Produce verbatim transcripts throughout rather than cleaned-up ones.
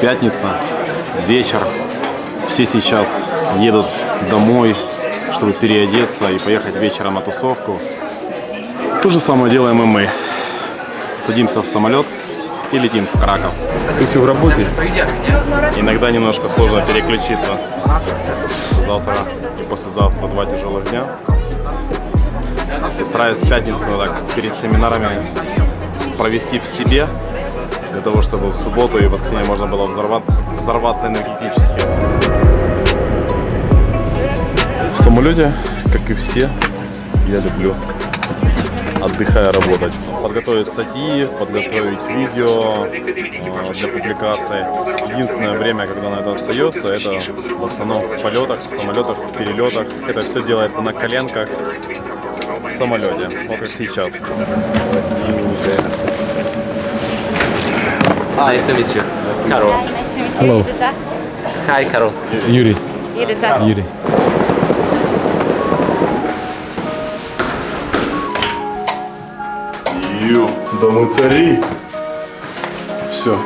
пятница, вечер. Все сейчас едут домой, чтобы переодеться и поехать вечером на тусовку. То же самое делаем и мы. Садимся в самолет и летим в Краков. Ты все в работе? Иногда немножко сложно переключиться. Завтра и послезавтра два тяжелых дня. И стараюсь пятницу так, перед семинарами провести в себе, для того, чтобы в субботу и воскресенье можно было взорваться, взорваться энергетически. В самолете, как и все, я люблю, отдыхая, работать. Подготовить статьи, подготовить видео для публикации. Единственное время, когда на это остается, это в основном в полетах, в самолетах, в перелетах. Это все делается на коленках в самолете, вот как сейчас. Nice to meet you. Carol. Yeah, nice to meet you. Hello. Yuta. Hi, Carol. Yuri. Yurita. Yuri. Ю, да мы цари. Все.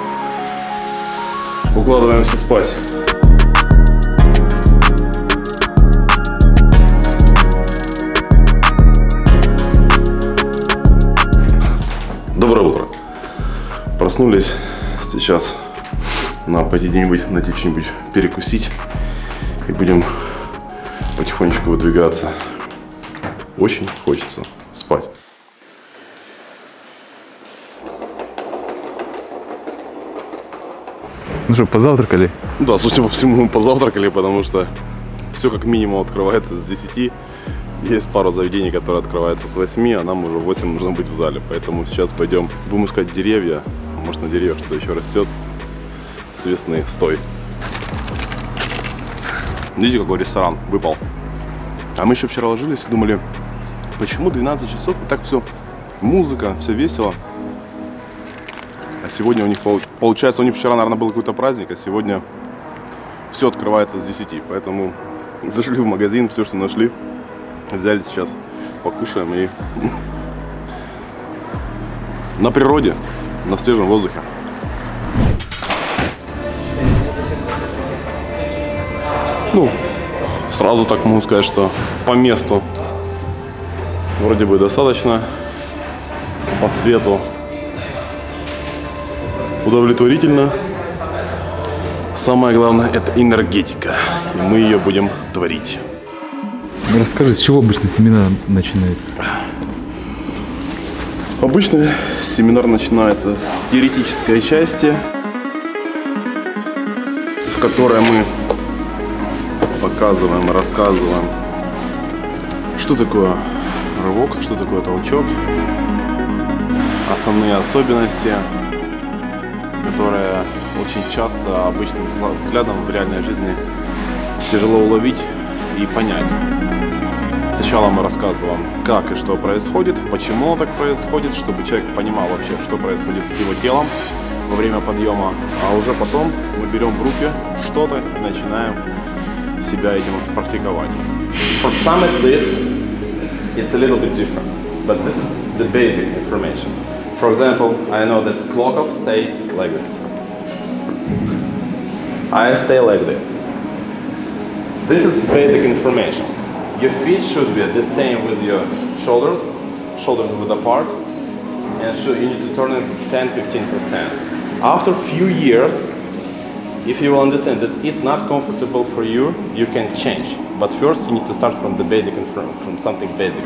Укладываемся спать. Доброе утро. Проснулись. Сейчас надо пойти где-нибудь, найти что-нибудь перекусить. И будем потихонечку выдвигаться. Очень хочется спать. Ну что, позавтракали? Да, судя по всему, мы позавтракали, потому что все как минимум открывается с десяти. Есть пару заведений, которые открываются с восьми, а нам уже в восемь нужно быть в зале. Поэтому сейчас пойдем будем искать деревья. Может, на деревьях что-то еще растет с весны. Стой. Видите, какой ресторан выпал. А мы еще вчера ложились и думали, почему двенадцать часов и так все музыка, все весело. А сегодня у них, получается, у них вчера, наверное, был какой-то праздник, а сегодня все открывается с десяти. Поэтому зашли в магазин, все, что нашли, взяли сейчас, покушаем и на природе. На свежем воздухе. Ну, сразу так могу сказать, что по месту вроде бы достаточно. По свету удовлетворительно. Самое главное — это энергетика. И мы ее будем творить. Расскажи, с чего обычно семинар начинается? Обычно семинар начинается с теоретической части, в которой мы показываем, рассказываем, что такое рывок, что такое толчок, основные особенности, которые очень часто обычным взглядом в реальной жизни тяжело уловить и понять. Сначала мы рассказываем, как и что происходит, почему оно так происходит, чтобы человек понимал вообще, что происходит с его телом во время подъема. А уже потом мы берем в руки что-то и начинаем себя этим практиковать. For some at least, it's a little bit different, but this is the basic information. For example, I know that Krakov stay like this. I stay like this. This is basic information. Your feet should be the same with your shoulders, shoulders width apart, and so you need to turn it ten to fifteen percent. After a few years, if you will understand that it's not comfortable for you, you can change. But first, you need to start from the basic and from, from something basic.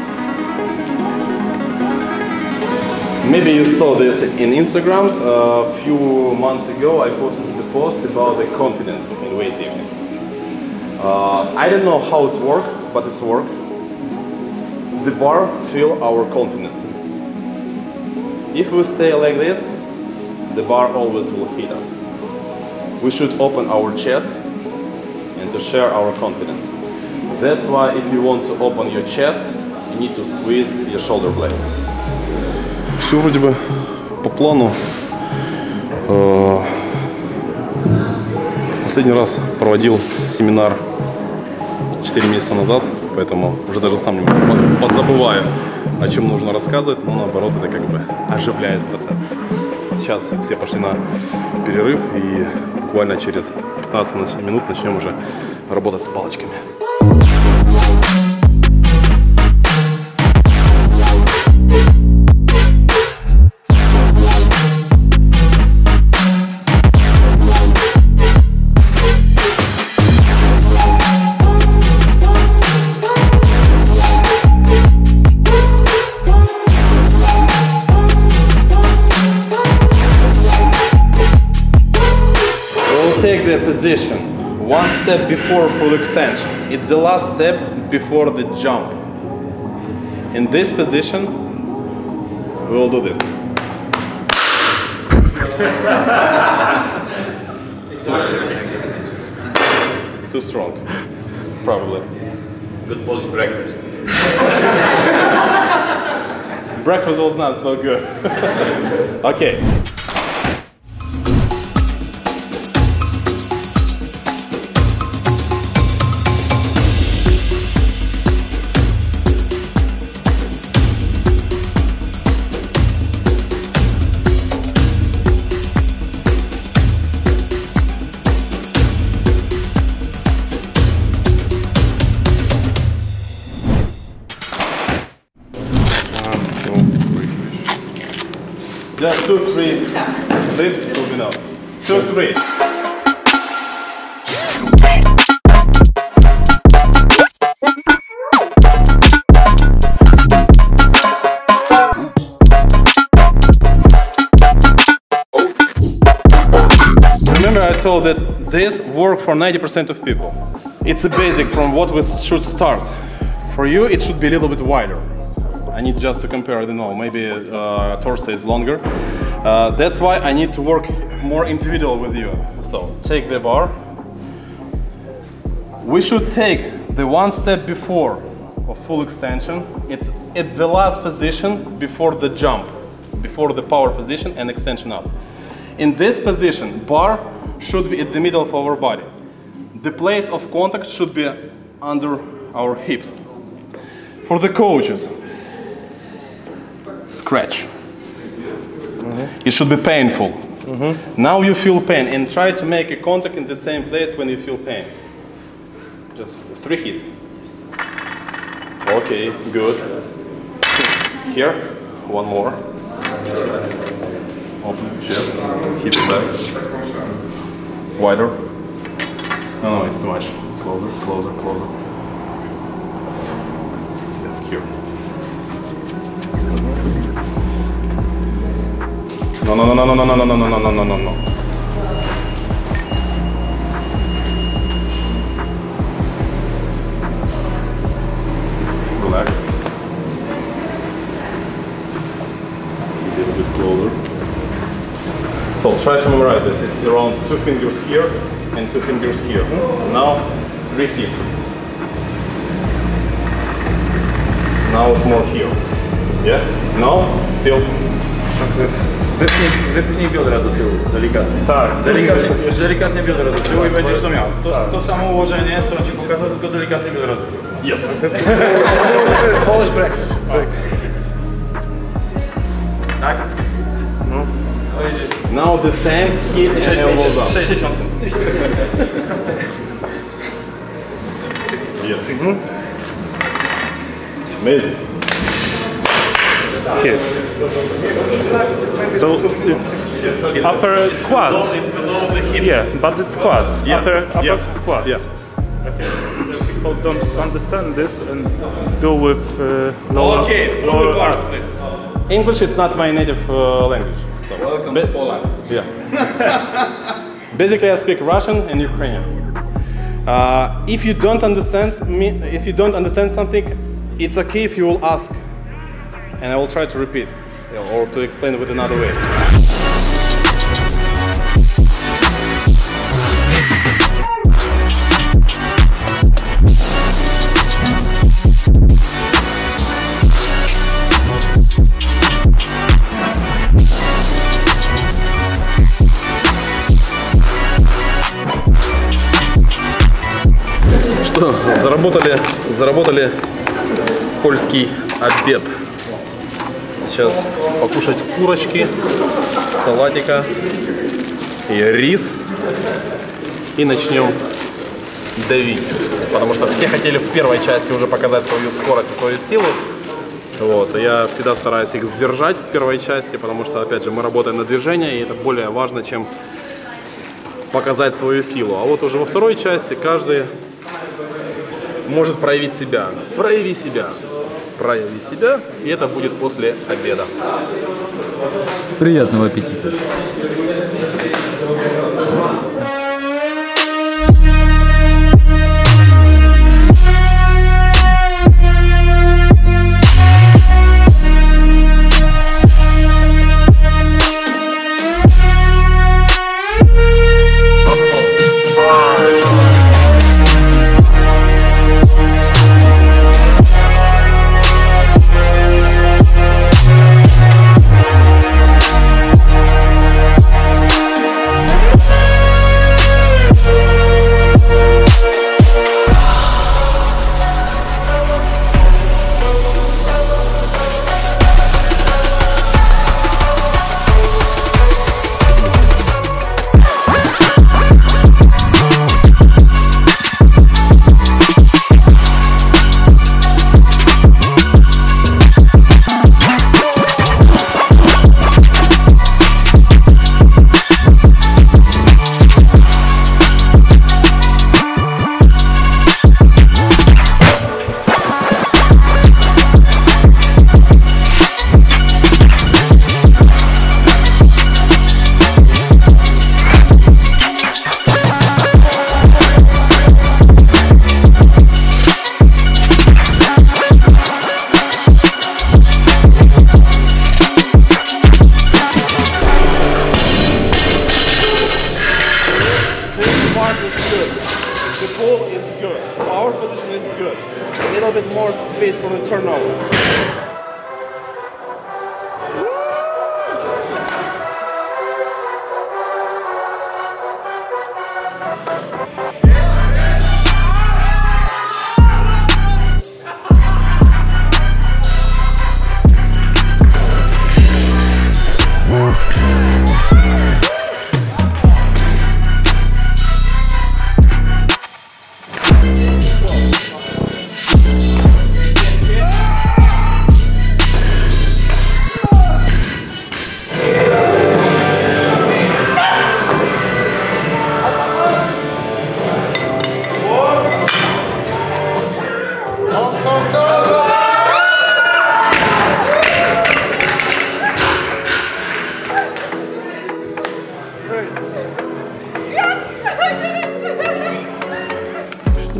Maybe you saw this in Instagram. Uh, a few months ago, I posted the post about the confidence in weightlifting. Uh, I don't know how it's worked, but it's work. The bar fill our confidence. If we stay like this, the bar always will hit us. We should open our chest and to share our confidence. That's why if you want to open your chest, you need to squeeze your shoulder blades. Все вроде бы по плану. Последний раз проводил семинар четыре месяца назад, поэтому уже даже сам подзабываю, о чем нужно рассказывать, но наоборот это как бы оживляет процесс. сейчас все пошли на перерыв, и буквально через пятнадцать минут начнем уже работать с палочками. Take the position one step before full extension. It's the last step before the jump. In this position, we will do this. Too strong, probably. Good Polish breakfast. Breakfast was not so good. Okay. Just two, three flips will be enough. Two, three. Remember I told that this works for ninety percent of people. It's a basic from what we should start. For you it should be a little bit wider. I need just to compare, I don't know, maybe uh, torso is longer. Uh, that's why I need to work more individual with you. So, take the bar. We should take the one step before of full extension. It's at the last position before the jump, before the power position and extension up. In this position, bar should be at the middle of our body. The place of contact should be under our hips. For the coaches, scratch. Mm-hmm. It should be painful. Mm-hmm. Now you feel pain and try to make a contact in the same place when you feel pain. Just three hits. Okay, good. Here, one more. Open chest, hip back. Wider. No, no, it's too much. Closer, closer, closer. Here. No, no, no, no, no, no, no, no, no, no, no, no, no. Relax. A little bit closer. Yes. So try to memorize this. It's around two fingers here and two fingers here. So now three hits. Now it's more here. Yeah? No? Still? Wypnij, wypnij biodra do tyłu, delikatnie. Tak, delikatnie, delikatnie biodra do tyłu i będziesz to miał. To, tak. To samo ułożenie, co on ci pokazał, tylko delikatnie biodra do tyłu. Yes. Polish breakfast. Tak? No. Now the same hit and elbow down. sześćdziesiąt. Yes. Mm-hmm. Amazing. Here. So it's upper quads. Yeah, but it's quads. Yeah. Upper, upper yeah. quads. Yeah. Okay. People don't understand this and do with uh, lower, okay. lower parts. Please. English is not my native uh, language. So. Welcome Be to Poland. Yeah. Basically, I speak Russian and Ukrainian. Uh, if you don't understand me, if you don't understand something, it's okay if you will ask. And I will try to repeat or to explain it with another way. Что, заработали, заработали польский обед. Сейчас покушать курочки салатика и рис. И начнем давить. Потому что все хотели в первой части уже показать свою скорость и свою силу. Вот. Я всегда стараюсь их сдержать в первой части, потому что, опять же, мы работаем на движение, и это более важно, чем показать свою силу. А вот уже во второй части каждый может проявить себя. Прояви себя. Прояви себя, и это будет после обеда. Приятного аппетита.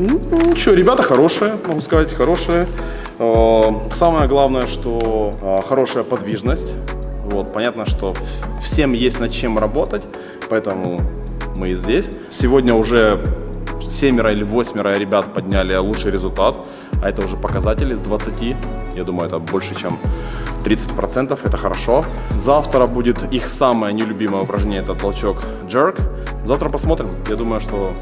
Ну что, ребята хорошие, могу сказать, хорошие. Самое главное, что хорошая подвижность. Вот, понятно, что всем есть над чем работать, поэтому мы и здесь. Сегодня уже семеро или восьмеро ребят подняли лучший результат, а это уже показатели с двадцати. Я думаю, это больше, чем тридцать процентов, это хорошо. Завтра будет их самое нелюбимое упражнение, это толчок джерк. Завтра посмотрим. Я думаю, что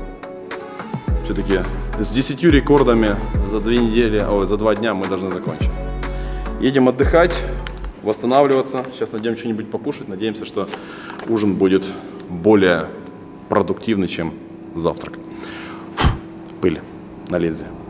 все-таки с десятью рекордами за две недели, о, за два дня мы должны закончить. Едем отдыхать, восстанавливаться. Сейчас найдем что-нибудь покушать. Надеемся, что ужин будет более продуктивный, чем завтрак. Пыль на лезвие.